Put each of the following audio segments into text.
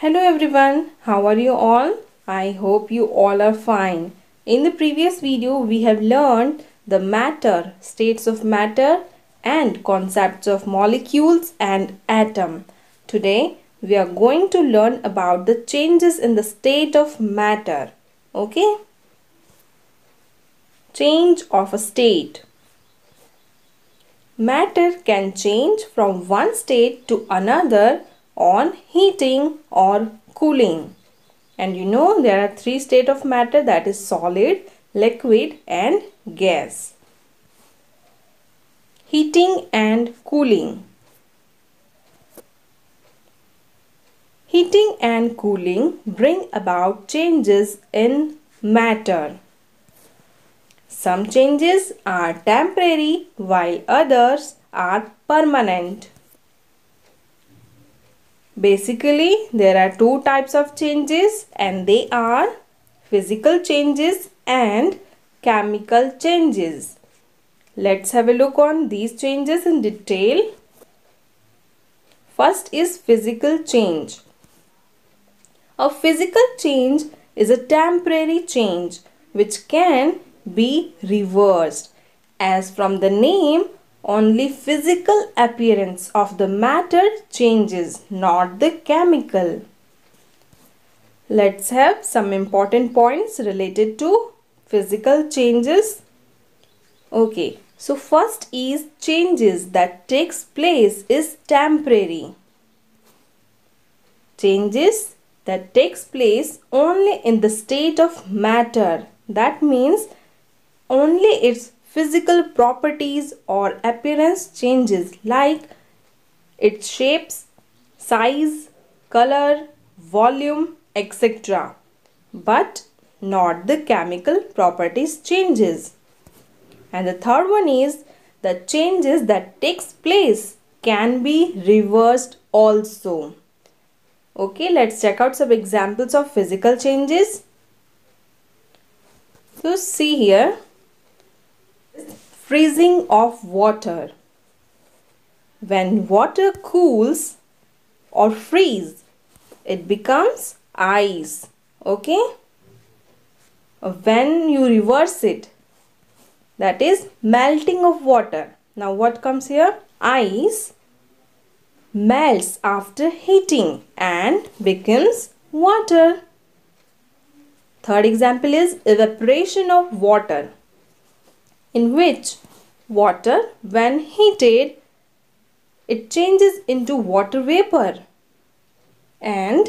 Hello everyone, how are you all? I hope you all are fine. In the previous video, we have learned the matter, states of matter and concepts of molecules and atom. Today, we are going to learn about the changes in the state of matter. Okay? Change of a state. Matter can change from one state to another on heating or cooling. And you know there are three states of matter, that is solid, liquid and gas. Heating and cooling. Heating and cooling bring about changes in matter. Some changes are temporary while others are permanent. Basically, there are two types of changes and they are physical changes and chemical changes. Let's have a look on these changes in detail. First is physical change. A physical change is a temporary change which can be reversed. As from the name, only physical appearance of the matter changes, not the chemical. Let's have some important points related to physical changes. Okay, so first is changes that takes place is temporary. Changes that takes place only in the state of matter. That means only its physical properties or appearance changes like its shapes, size, color, volume, etc. But not the chemical properties changes. And the third one is the changes that takes place can be reversed also. Okay, let's check out some examples of physical changes. So see here. Freezing of water. When water cools or freezes, it becomes ice. Okay? When you reverse it, that is melting of water. Now what comes here? Ice melts after heating and becomes water. Third example is evaporation of water, in which water, when heated, it changes into water vapor. And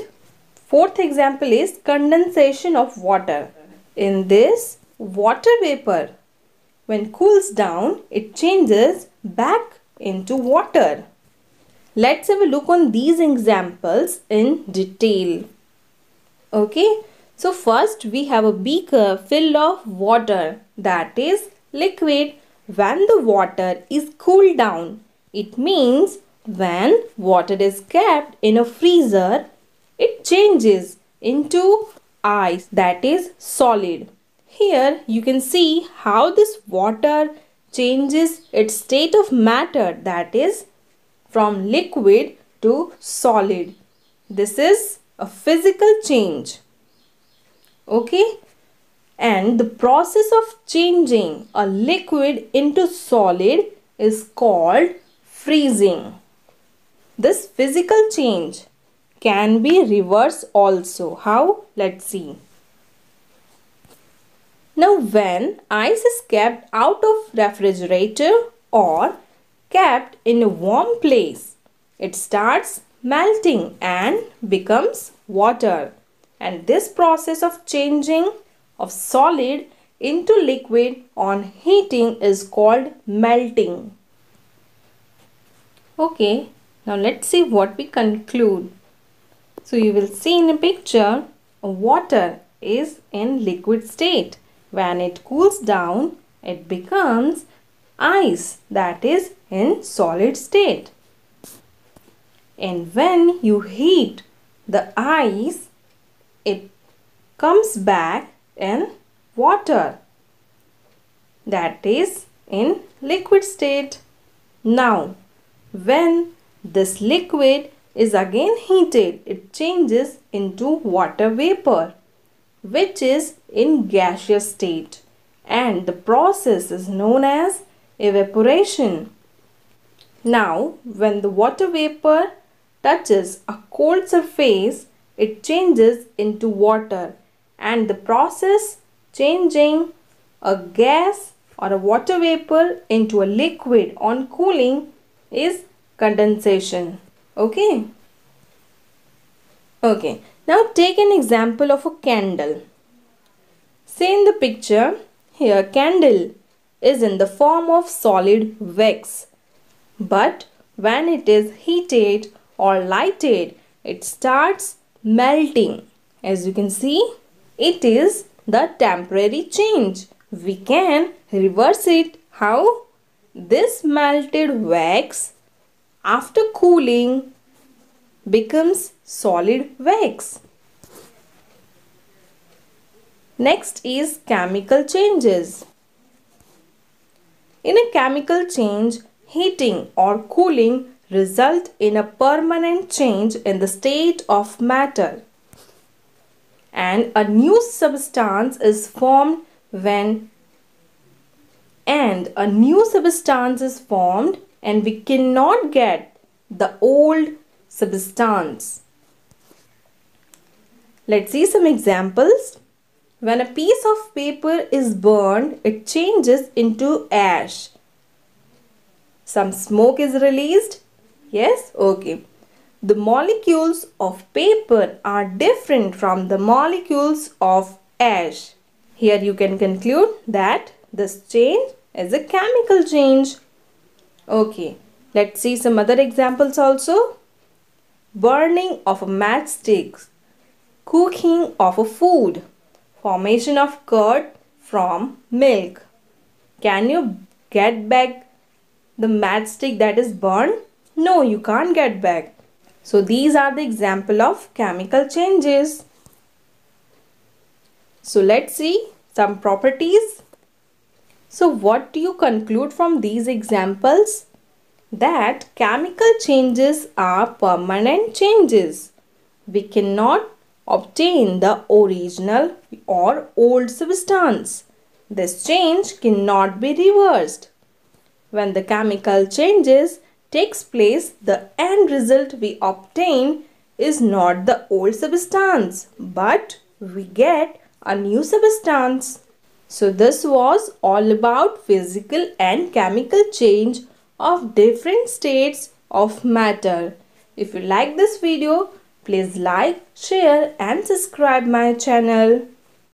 fourth example is condensation of water. In this, water vapor, when cools down, it changes back into water. Let's have a look on these examples in detail. Okay, so first we have a beaker filled of water, that is liquid. When the water is cooled down, it means when water is kept in a freezer, it changes into ice, that is solid. Here you can see how this water changes its state of matter, that is from liquid to solid. This is a physical change. Okay? And the process of changing a liquid into solid is called freezing. This physical change can be reversed also. How? Let's see. Now when ice is kept out of refrigerator or kept in a warm place, it starts melting and becomes water. And this process of changing of solid into liquid on heating is called melting. Okay, now let's see what we conclude. So you will see in a picture, water is in liquid state. When it cools down, it becomes ice, that is in solid state. And when you heat the ice, it comes back in water, that is in liquid state. Now when this liquid is again heated, it changes into water vapor, which is in gaseous state, and the process is known as evaporation. Now, when the water vapor touches a cold surface, it changes into water, and the process changing a gas or a water vapor into a liquid on cooling is condensation. Okay, now take an example of a candle. Say in the picture, here candle is in the form of solid wax, but when it is heated or lighted, it starts melting. As you can see, it is the temporary change. We can reverse it. How? This melted wax after cooling becomes solid wax. Next is chemical changes. In a chemical change, heating or cooling result in a permanent change in the state of matter, and a new substance is formed and we cannot get the old substance. Let's see some examples. When a piece of paper is burned, it changes into ash. Some smoke is released. Yes? Okay. The molecules of paper are different from the molecules of ash. Here you can conclude that this change is a chemical change. Okay. Let's see some other examples also. Burning of a matchstick, cooking of a food, formation of curd from milk. Can you get back the matchstick that is burned? No, you can't get back. So these are the example of chemical changes. So let's see some properties. So what do you conclude from these examples? That chemical changes are permanent changes. We cannot obtain the original or old substance. This change cannot be reversed. When the chemical changes takes place, the end result we obtain is not the old substance, but we get a new substance. So this was all about physical and chemical change of different states of matter. If you like this video, please like, share and subscribe my channel.